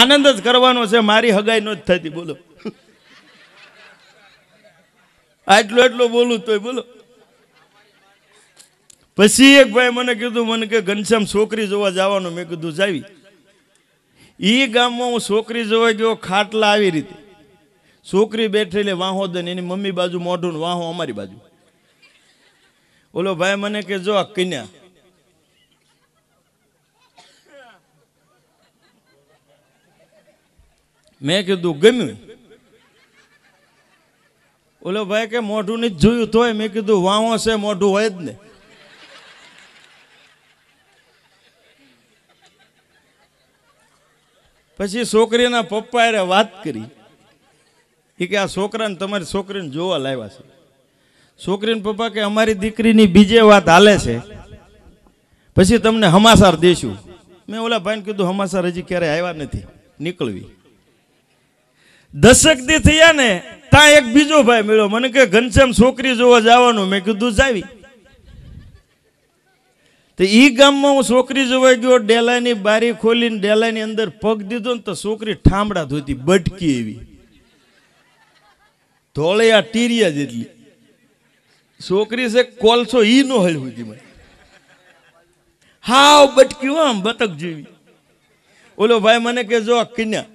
અને આનંદ જ કરવાનો છે, મારી હગાઈ નો જ થતી. બોલો આટલું એટલું બોલું તોય બોલો. પછી એક ભાઈ મને કીધું, મને કે ઘનશ્યામ છોકરી જોવા જવાનું. મેં કીધું જાવી. એ ગામમાં હું છોકરી જોવા ગયો, ખાટલા આવી રીતે, છોકરી બેઠેલી વાહોદન, એની મમ્મી બાજુ મોઢું, વાહો અમારી બાજુ. ઓલો ભાઈ મને કે જો આ કન્યા. મેં કીધું ગમ્યું? ઓલો ભાઈ કે મોઢું નથી જોયું તોય. મેં કીધું વાહો છે, મોઢું હોય જ ને. પછી છોકરીના પપ્પા એ વાત કરી, એ કે આ છોકરાને તમારી છોકરીને જોવા લાવ્યા છે. છોકરીને પપ્પા કે અમારી દીકરીની બીજે વાત હાલે છે, પછી તમને હમાસાર દેશું. મેં ઓલા ભાઈને કીધું હમાસાર હજી ક્યારે આવ્યા નથી, નીકળવી. 10 દી થયા ને ત્યાં એક બીજો ભાઈ મળ્યો, મને કે ઘનશ્યામ છોકરી જોવા જવાનું. મેં કીધું જાવી. તો ઈ ગામમાં હું છોકરી જોવા ગયો, ડેલાની બારી ખોલીને ડેલાની અંદર પગ દીધો ને તો છોકરી ઠામડા ધોતી, બટકી એવી, ધોળિયા ટીરિયા જેટલી છોકરી છે, કોલસો ઈ નો હળવી મને, હાવ બટક્યું આમ બતક જેવી. ઓલો ભાઈ મને કે જો કન્યા.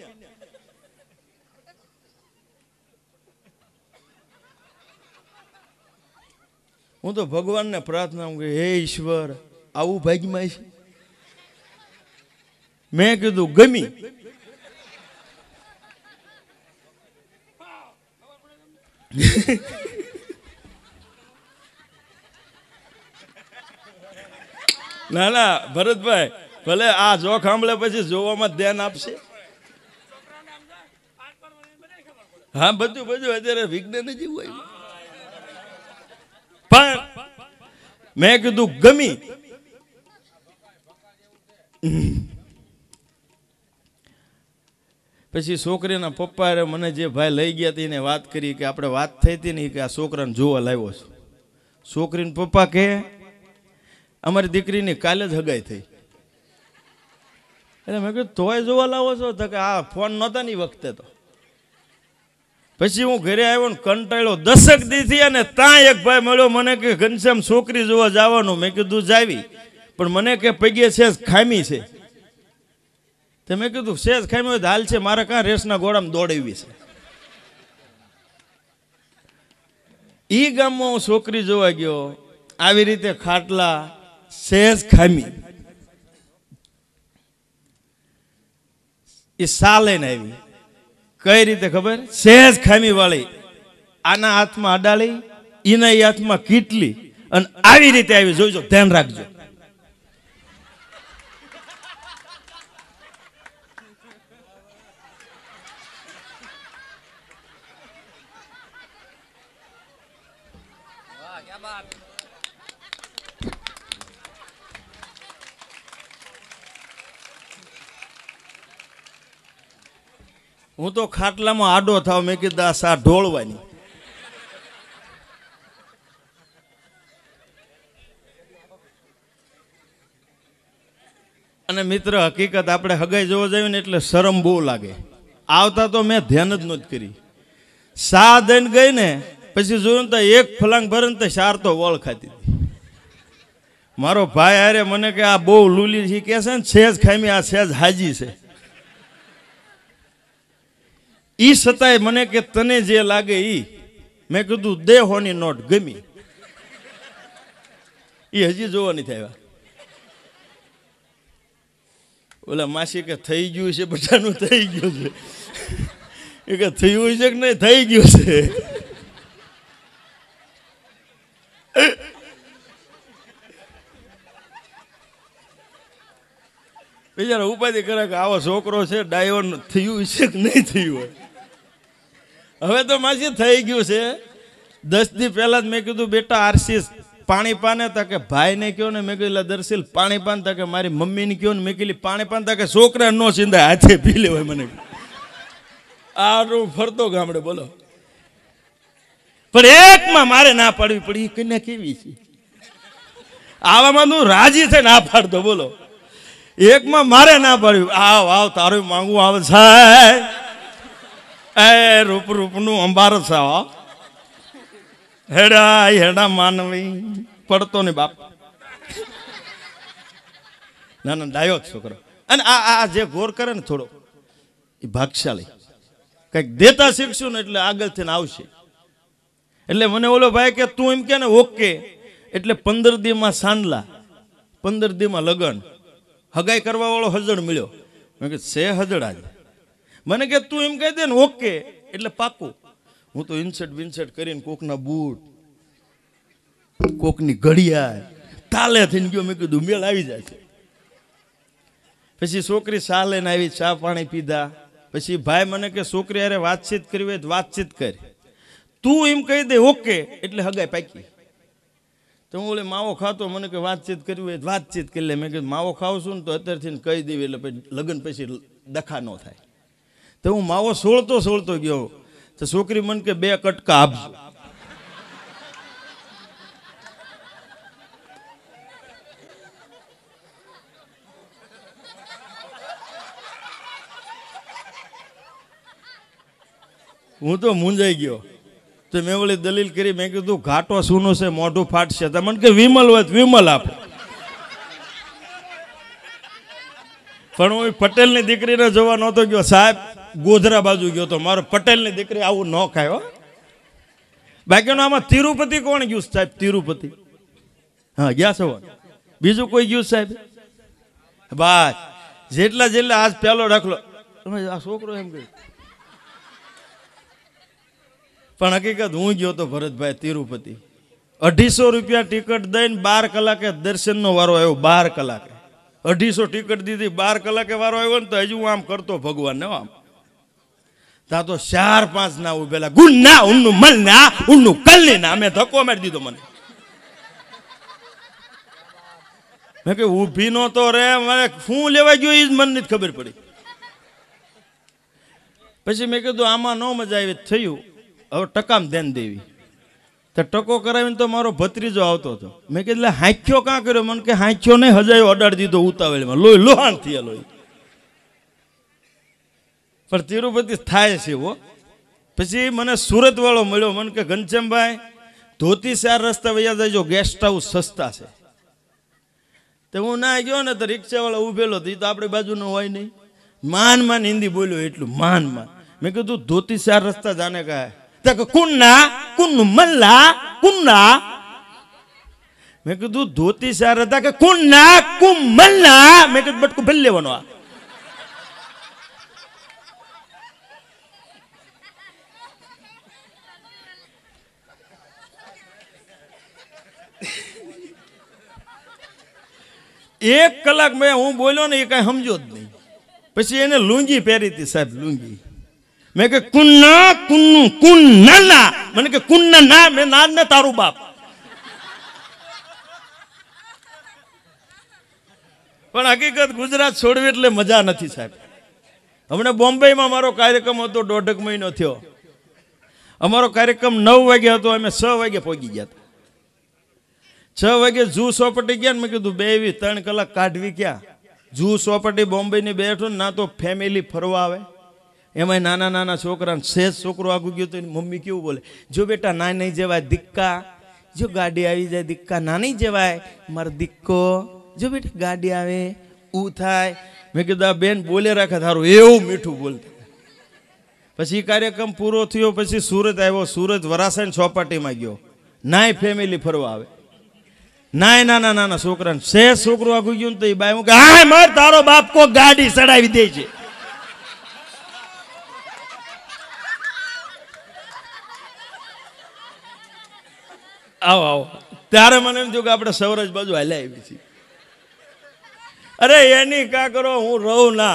હું તો ભગવાનને પ્રાર્થના કરું, હે ઈશ્વર આવું ભાગ્યમાં છે. મેં કીધું ગમી. ના ના ભરતભાઈ, ભલે આ જોખ સાંભળે પછી જોવામાં ધ્યાન આપશે. હા બધું બધું અત્યારે વિજ્ઞાન જેવું હોય. પણ મેં કીધું ગમી. પછી છોકરીના પપ્પા મને જે ભાઈ લઈ ગયા હતા એને વાત કરી કે આપણે વાત થઈ હતી ને કે આ છોકરાને જોવા લાવ્યો છું. છોકરીને પપ્પા કે અમારી દીકરીની કાલે જ હગાઈ થઈ. એટલે મેં કીધું તોય જોવા લાવો છો? તો કે આ ફોન નહોતા ને વખતે તો. પછી હું ઘરે આવ્યો ને કંટાળ્યો. 10 દી થયા ને ત્યાં એક ભાઈ મળ્યો, મને કે ઘનશ્યામ છોકરી જોવા જવાનું. મેં કીધું જાવી, પણ મને કે પગે સેજ ખામી છે. તો મેં કીધું સેજ ખામી હોય તો હાલ છે, મારે કાં રેસના ઘોડામાં દોડાવી છે. ઈ ગામમાં હું છોકરી જોવા ગયો, આવી રીતે ખાટલા, સેજ ખામી. એ સા લઈને આવી, કઈ રીતે ખબર? સહેજ ખામી વાળી, આના હાથમાં અડાળી, એના હાથમાં કીટલી, અને આવી રીતે આવી. જોઈજો, ધ્યાન રાખજો. હું તો ખાટલામાં આડો થાવ. મેં કીધું આ સા ઢોળવાની. અને મિત્ર હકીકત, આપણે હગાઈ જોવા જઈએ ને એટલે શરમ બહુ લાગે. આવતા તો મેં ધ્યાન જ નહોતી કરી. સા દઈને ગઈ ને પછી જોયું તો એક ફલાંગ ભરે ને તો સાર તો વળ ખાતી હતી. મારો ભાઈ અરે મને કે આ બહુ લૂલી છે કે છે ને, સેજ ખામી, આ સેજ હાજી છે. ઈ છતાંય મને કે તને જે લાગે ઈ. મેં કીધું દે હોની નોટ. ગમી. એ હજી જોવા નથી આવ્યા. ઓલા માસી કે થઈ ગયું છે, બધાનું થઈ ગયું છે. એ કે થયું છે કે નહીં? થઈ ગયું છે. બિચારા ઉપાધિ કરે કે આવો છોકરો છે, ડાયો થયું છે કે નહીં થયું હોય. હવે તો માસી થઈ ગયું છે. 10 દી પહેલા જ મેં કીધું બેટા આરસી પાણી પાને. તકે ભાઈને કહ્યું ને. મેં કીધું દર્શીલ પાણી પાન. તકે મારી મમ્મીને કહ્યું ને. મેં કીધું પાણી પાન. તકે છોકરા નો ચિંતા હાથે પી લેવાય. મને આરું ફરતો ગામડે. બોલો, પણ એકમાં મારે ના પાડવી પડી. એ કન્યા કેવી છે? આવામાં તું રાજી થઈને ના પાડતો. બોલો, एक में मारे ना पड़ू आओ आओ तारू मांगू आव ए रूप रूप नु अंबार हेड़ा हेड़ा मानवी पड़तो ने बाप ना ना डायो छोकरो अन आ आ जे गोर करे ने थोड़ो भागशाली कई देता शीखशु ने एटले आगळ थीने आवशे। एटले मने ओलो भाई के तू एम के ने ओके एटले 15 दी मां सांडला 15 दी मां लगन हगाई करवा वालों हजड़ मिलो मैं से हजड़ आज मैंने क्या तू एम कही दे ओके एटले पाकू हूँ तो इनसेट बिनसेट करीने कोकना बूट कोकनी घड़ियाळ ताले थईने गयो मैं कीधुं मेल आवी जाशे। पछी छोकरी चा लईने आवी चा पाणी पीधा पछी भाई मने के छोकरी हारे वातचीत करवी होय तो वातचीत कर तू एम कही दे ओके एटले हगाई पाकी। तो हूँ मावो खातो मैंने कहीं बातचीत करी बातचीत कर ले मैं कहीं मावो खाव छूँ तो अत्यारे कही दी लगन पीछे दखा न थाय। तो हूँ मावो सोलतो सोलतो गयो तो छोकरी मन के बे कटका आप हूँ तो मूंझाई गयो। तो मैं बोले दलील करी मैं कीधु घाटो सूनो से मोढू फाटशे मन के विमल होय विमल आप पण ओय पटेल नी दीकरी ने जोवा नतो गयो साहेब गोधरा बाजू गयो तो मारो पटेल नी दीकरी आवू न खायो। बाकी नो आमा तिरुपति कोण गयो साहेब तिरुपति हाँ गया छो बीजू कोई गयो साहेब बस जेटला जेटला आज पहलो दाखलो आ छोकरो एम गयो पण हकीकत हूँ गयो तो भरत भाई तिरुपति 250 रूपया टिकट दई 12 कलाके दर्शन नो वारो आयो 12 कलाके 250 टिकट दी थी 12 कलाके वारो आयो तो हजू आम करतो भगवान ने आम ता तो 4-5 ना उभेला गुन्ना उन्नु मलना उन्नु कलना मैं धक्को मारी दीधो मने मैं के ऊभी नो तो रे मारे फूं लेवा गयो ई मन नहीं खबर पड़ी। पछी मैं कीधुं आमां नो मजा आवी थयु और टकाम देन देवी तो टको करावी तो मारो भतरीजो आवतो तो मैं के हांख्यो का कर्यो मन के हांख्यो नहीं हजायो अडाड़ी दीधो उतावल में लोई लोहाण थी लोई पर तिरुपति थाय छे वो। पछी मने सूरत वालो मळ्यो मन के घनश्याम भाई धोती 4 रस्ता वया जायजो गेस्ट हाउस सस्ता छे। तो हूँ ना गयो ने तो रिक्शा वाला उभेलो तो आपणी बाजुनो होय नहीं मान मान हिंदी बोल्यो एटलुं मान मान मैं कीधुं धोती 4 रस्ता जाने का है कुन्ना कुन्नु मल्ला कुन्ना मैं कीधु धोती सारा था के कुन्ना कुम मल्ला मैं कीधु बट को भल्ले बनवा एक कलाक में हूँ बोलो ने कहीं समझो ज नहीं। पछी एने लूंगी पहरी थी साहब लूंगी मैं के कुन्ना कुन्नु कुन्ना ना मैंने के कुन्ना ना मैं नाद ना तारू बाप पण हकीकत गुजरात छोड़वी एटले मजा नहीं साहेब। हमने बॉम्बे में मारो कार्यक्रम होतो 1.5 महीनो थयो अमारो कार्यक्रम 9 वागे हतो अमे 6 वागे पहोंची गया था 6 वागे जू सोपटी गया मैं कीधुं 2-3 कलाक काढवी क्या जू सोपटी बॉम्बे ने बैठो ना तो फेमिली फरवा आवे एम नाना नाना छोकरा शेष छोकरो आगू गयो तो मम्मी केवुं बोले जो बेटा ना नहीं जेवाय दिक्का जो गाड़ी आई जाए दिक्का ना नहीं जेवाय मार दिक्को जो बेटा गाड़ी आवे ऊ थाय मैं कीधा बेन बोले राखे थारू एवं मीठू बोलता। पछी कार्यक्रम पूरो थयो पछी सूरत आव्यो सूरत वरासन चौपाटी में गयो नाय फेमिली फरवा आवे नाय नाना नाना छोकरा शेष छोकरो आगू गयो तो बाय मु के हाय मार तारो बाप को गाड़ी चढ़ावी दे छे। आओ आओ त्यारे मने जो कि आपणे सौराष्ट्र बाजू हाले आवी छी अरे एनी का करो हूँ रहू ना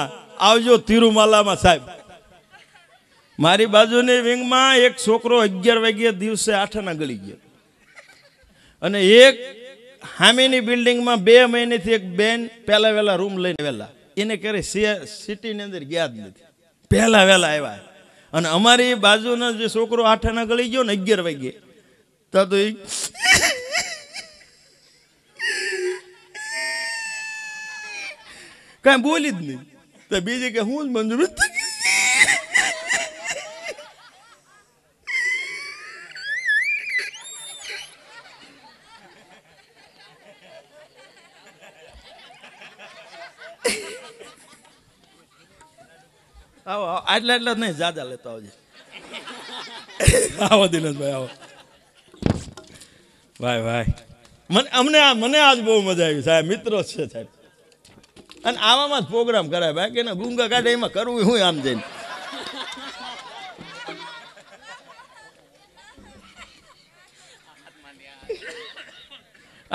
आवजो तिरुमाला में साहेब मारी बाजूनी विंग में एक छोकरो 11 वागे दिवसे आठाना गळी गयो अने एक हामीनी बिल्डिंग में 2 महीने थी एक बेन पहला वेला रूम लईने वेला एने करे सिटी ने अंदर गया ज नथी पहला वेला आव्या अने अमारी बाजूनो जे छोकरो आठाना गळी गयो ने 11 वागे तो एक काय बोलीत नाही तर बीजे के हूं मंजूर आटला नहीं जा लेता आओ दिनेश भाई आओ भाई भाई मने आज बहुत मजा आई साहब मित्रों से साहब अन आवामा प्रोग्राम कराए भाई के ना गूंगा काटे में करूं हूं आम जैन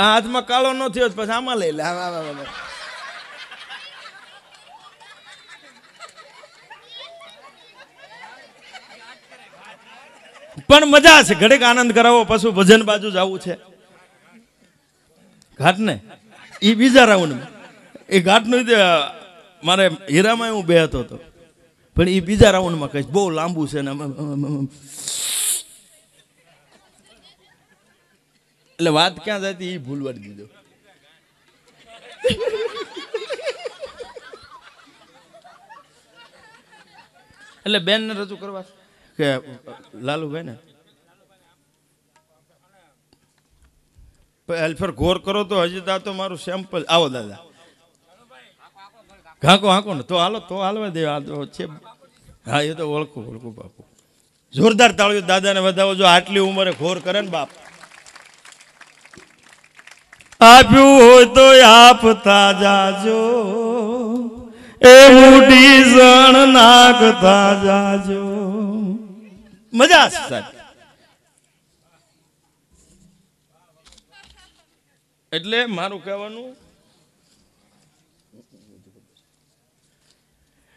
हाथ में कालो न थियो पास आमा ले ले पण मजा छे घड़ेक आनंद करावो पशु भजन बाजू जावू छे घाट ने ई बीजा राउंड में ए घाट नो मारे हीरा में हूँ बेहतो तो पण ई बीजा राउंड में कहीं बहुत लांबू छे ने એટલે વાત ક્યાં જતી ઈ ભૂલવા દીધો એટલે બેન ને રજૂ કરવા કે લાલુભાઈ ને હેલ્પર ઘોર કરો તો હજી દા તો મારું સેમ્પલ આવો દાદા ઘાંકો હાંકો ને તો હાલવા દે આ તો છે હા એ તો ઓળખું ઓળખું બાપુ જોરદાર તાળીઓ દાદાને વધાવો જો આટલી ઉંમરે ઘોર કરે ને બાપ આપ્યું હોય તો આપતા જાજો એ ઉડી જણ નાખતા જાજો મજા છે સાહેબ એટલે મારું કહેવાનું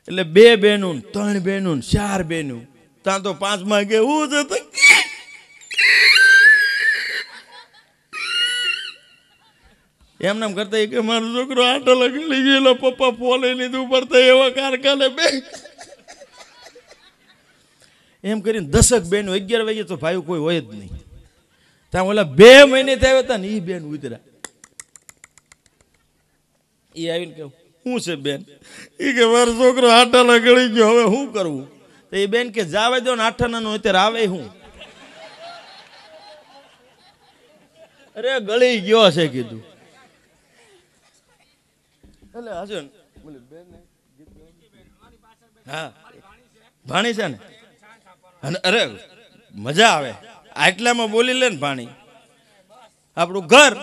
એટલે બે બેનું ત્રણ બેનું ચાર બેનું ત્યાં તો પાંચમાં કે હું જ એમને એમ કરતા કે મારો છોકરો આટો લગી ગયેલો પપ્પા ફોલે લીધું પડતા એવા કારખાને બે એમ કરીને 10 બેનું 11 વાગે તો ભાઈ કોઈ હોય જ નહીં ત્યાં ઓલા 2 મહિને થયા હતા ને એ બેન ઉતર્યા એ આવીને કહું હું છે બેન એ કે મારો છોકરો આટાલા ગળી ગયો હવે શું કરવું તો એ બેન કે જાવે દો ને આઠાનાનો અત્યારે આવે હું અરે ગળી ગયો છે કીધું એટલે હસન બોલે બેન ને ગીત હા ભાણી છે ને અને અરે મજા આવે આટલામાં બોલી લે ને ભાણી આપણું ઘર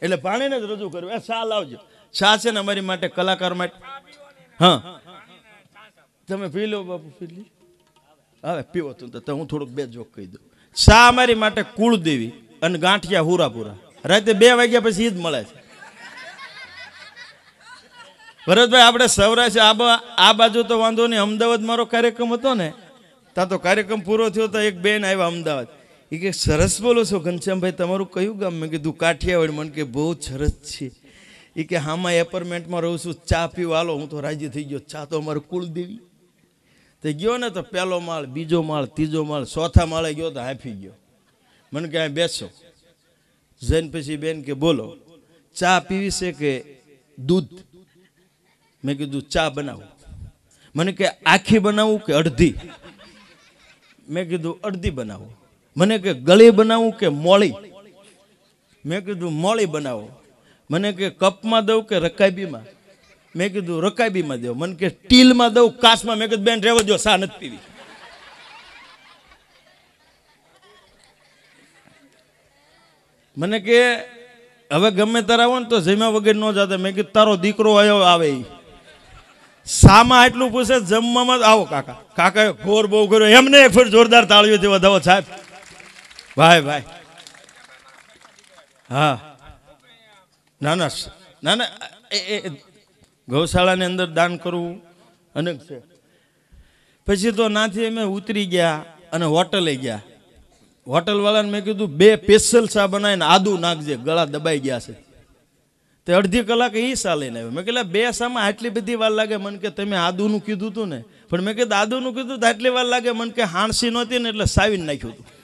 એટલે ભાણીને જ રજૂ કર્યું એ સાલ આવજો શા છે ને અમારી માટે કલાકાર માટે હા તમે પી લો બાપુ પીલી હવે પીવો તો હું થોડુંક બે જોક કહી દઉં શા અમારી માટે કુળદેવી અને ગાંઠિયા હુરાપુરા રાતે 2 વાગ્યા પછી ઈદ મળે છે ભરતભાઈ આપણે સૌરાષ્ટ્ર આ બાજુ તો વાંધો નહીં અમદાવાદ મારો કાર્યક્રમ હતો ને ત્યાં તો કાર્યક્રમ પૂરો થયો તો એક બેન આવ્યા અમદાવાદ એ કે સરસ બોલો છો ઘનશ્યામભાઈ તમારું કયું ગામ મેં કીધું કાઠિયાવાડ મને કે બહુ સરસ છે એ કે હામાં એપાર્ટમેન્ટમાં રહું છું ચા પીવા હાલો હું તો રાજી થઈ ગયો ચા તો અમારું કુળદેવી તો ગયો ને તો પહેલો માળ બીજો માળ ત્રીજો માળ ચોથા માળે ગયો તો હાંફી ગયો મને કે અહીં બેસો જઈને પછી બેન કે બોલો ચા પીવી છે કે દૂધ મેં કીધું ચા બનાવું મને કે આખી બનાવું કે અડધી મેં કીધું અડધી બનાવું મને કે ગળી બનાવું કે મોળી મેં કીધું મોળી બનાવો મને કે કપમાં દઉં કે રકાબીમાં મેં કીધું રકાબીમાં દઉં મને કે ટીલમાં દઉં કાસમાં મેં કીધું બેન રહેવા દો સા નથી પીવી મને કે હવે ગમે તારા આવો ને તો જમ્યા વગર ન જતા મેં કીધું તારો દીકરો આવ્યો આવે સામાં એટલું પૂછે જમવામાં આવો કાકા કાકા ઘોર બહુ કર્યો એમને એક ફેર જોરદાર તાળીઓથી વધાવો સાહેબ ભાઈ ભાઈ હા ના ના ના ના એ ગૌશાળાની અંદર દાન કરવું અનેક છે પછી તો નાથી અમે ઉતરી ગયા અને હોટલે ગયા હોટલવાળાને મેં કીધું 2 સ્પેશિયલ ચા બનાવીને આદુ નાખજે ગળા દબાઈ ગયા છે તે અડધી કલાક એ ચા લઈને આવ્યો મેં કહેલા 2 ચામાં આટલી બધી વાર લાગે મને કે તમે આદુનું કીધું હતું ને પણ મેં કીધું આદુનું કીધું તો આટલી વાર લાગે મને કે હાણસી નહોતી ને એટલે સાવીને નાખ્યું હતું